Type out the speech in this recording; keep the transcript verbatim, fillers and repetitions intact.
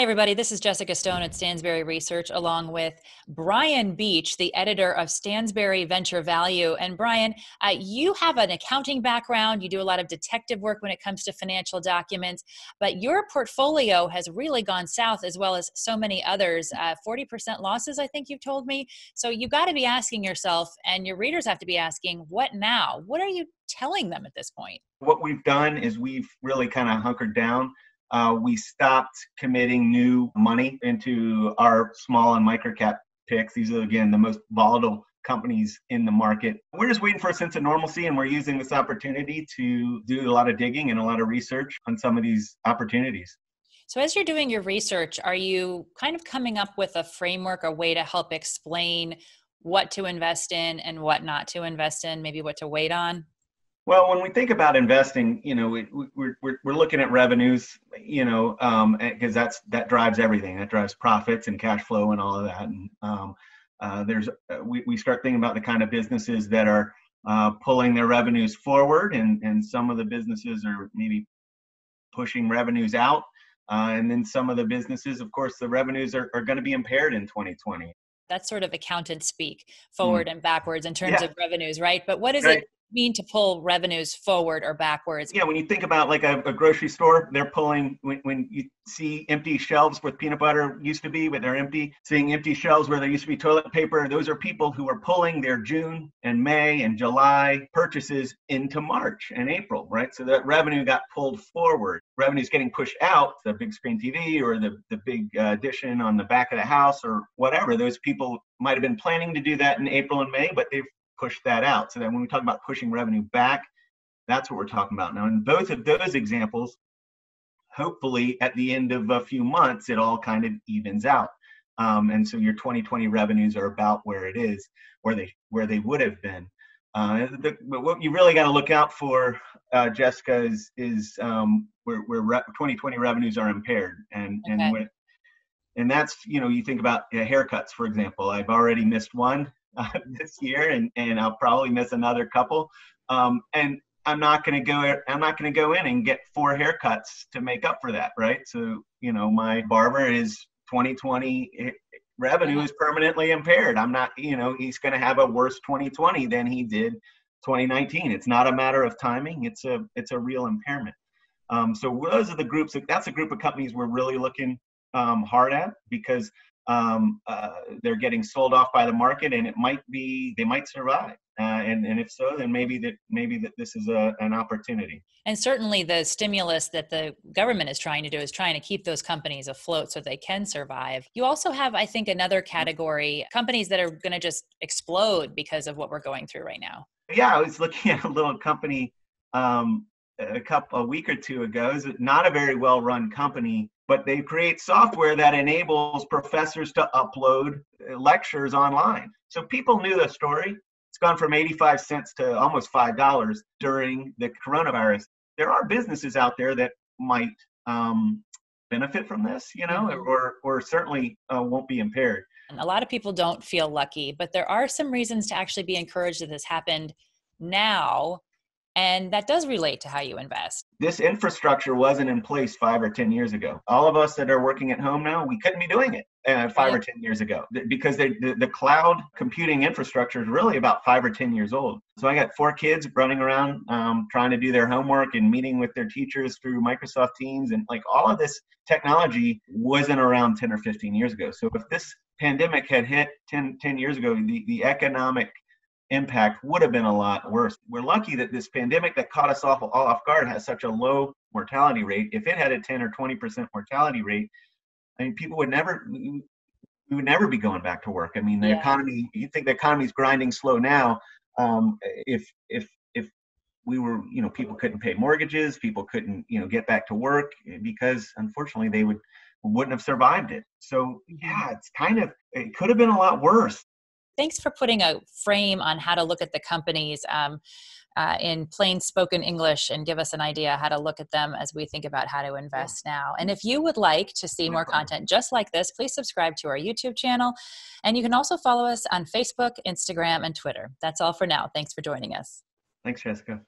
Hi, everybody. This is Jessica Stone at Stansberry Research, along with Brian Beach, the editor of Stansberry Venture Value. And Brian, uh, you have an accounting background. You do a lot of detective work when it comes to financial documents, but your portfolio has really gone south, as well as so many others. Uh, forty percent losses, I think you've told me. So you've got to be asking yourself, and your readers have to be asking, what now? What are you telling them at this point? What we've done is we've really kind of hunkered down. Uh, we stopped committing new money into our small and microcap picks. These are, again, the most volatile companies in the market. We're just waiting for a sense of normalcy, and we're using this opportunity to do a lot of digging and a lot of research on some of these opportunities. So as you're doing your research, are you kind of coming up with a framework, a way to help explain what to invest in and what not to invest in, maybe what to wait on? Well, when we think about investing, you know, we, we're, we're we're looking at revenues, you know, um, because that's that drives everything. That drives profits and cash flow and all of that. And um, uh, there's we we start thinking about the kind of businesses that are uh, pulling their revenues forward, and and some of the businesses are maybe pushing revenues out, uh, and then some of the businesses, of course, the revenues are are going to be impaired in twenty twenty. That's sort of accountant speak, forward mm. and backwards in terms yeah. of revenues, right? But what is right. it? mean to pull revenues forward or backwards? Yeah, when you think about like a, a grocery store, they're pulling, when, when you see empty shelves where peanut butter used to be, but they're empty, seeing empty shelves where there used to be toilet paper, those are people who are pulling their June and May and July purchases into March and April, right? So that revenue got pulled forward. Revenue's getting pushed out, the big screen T V or the, the big uh, addition on the back of the house or whatever. Those people might have been planning to do that in April and May, but they've push that out. So that when we talk about pushing revenue back, that's what we're talking about. Now, in both of those examples, hopefully at the end of a few months, it all kind of evens out. Um, and so your twenty twenty revenues are about where it is, where they where they would have been. Uh, the, but what you really got to look out for, uh, Jessica, is, is um, where, where re- twenty twenty revenues are impaired. And, okay. and, when, and that's, you know, you think about uh, haircuts, for example. I've already missed one. Uh, this year, and, and I'll probably miss another couple. Um, and I'm not going to go. I'm not going to go in and get four haircuts to make up for that, right? So you know, my barber is twenty twenty revenue is permanently impaired. I'm not. You know, he's going to have a worse twenty twenty than he did twenty nineteen. It's not a matter of timing. It's a it's a real impairment. Um, so those are the groups. That's a group of companies we're really looking um, hard at because. Um, uh, they're getting sold off by the market, and it might be they might survive. Uh, and and if so, then maybe that maybe that this is a, an opportunity. And certainly, the stimulus that the government is trying to do is trying to keep those companies afloat so they can survive. You also have, I think, another category: companies that are going to just explode because of what we're going through right now. Yeah, I was looking at a little company um, a couple a week or two ago. It's not a very well-run company. But they create software that enables professors to upload lectures online. So people knew the story. It's gone from eighty-five cents to almost five dollars during the coronavirus. There are businesses out there that might um, benefit from this, you know, or, or certainly uh, won't be impaired. And a lot of people don't feel lucky, but there are some reasons to actually be encouraged that this happened now. And that does relate to how you invest. This infrastructure wasn't in place five or ten years ago. All of us that are working at home now, we couldn't be doing it uh, five right. or ten years ago because they, the, the cloud computing infrastructure is really about five or ten years old. So I got four kids running around um, trying to do their homework and meeting with their teachers through Microsoft Teams. And like all of this technology wasn't around ten or fifteen years ago. So if this pandemic had hit ten, ten years ago, the, the economic impact would have been a lot worse. We're lucky that this pandemic that caught us off all off guard has such a low mortality rate. If it had a ten or twenty percent mortality rate, I mean, people would never, we would never be going back to work. I mean, the yeah. economy, you think the economy's grinding slow now. Um, if, if, if we were, you know, people couldn't pay mortgages, people couldn't, you know, get back to work because unfortunately they would, wouldn't have survived it. So yeah, it's kind of, it could have been a lot worse. Thanks for putting a frame on how to look at the companies um, uh, in plain spoken English and give us an idea how to look at them as we think about how to invest yeah. now. And if you would like to see more content just like this, please subscribe to our YouTube channel. And you can also follow us on Facebook, Instagram, and Twitter. That's all for now. Thanks for joining us. Thanks, Jessica.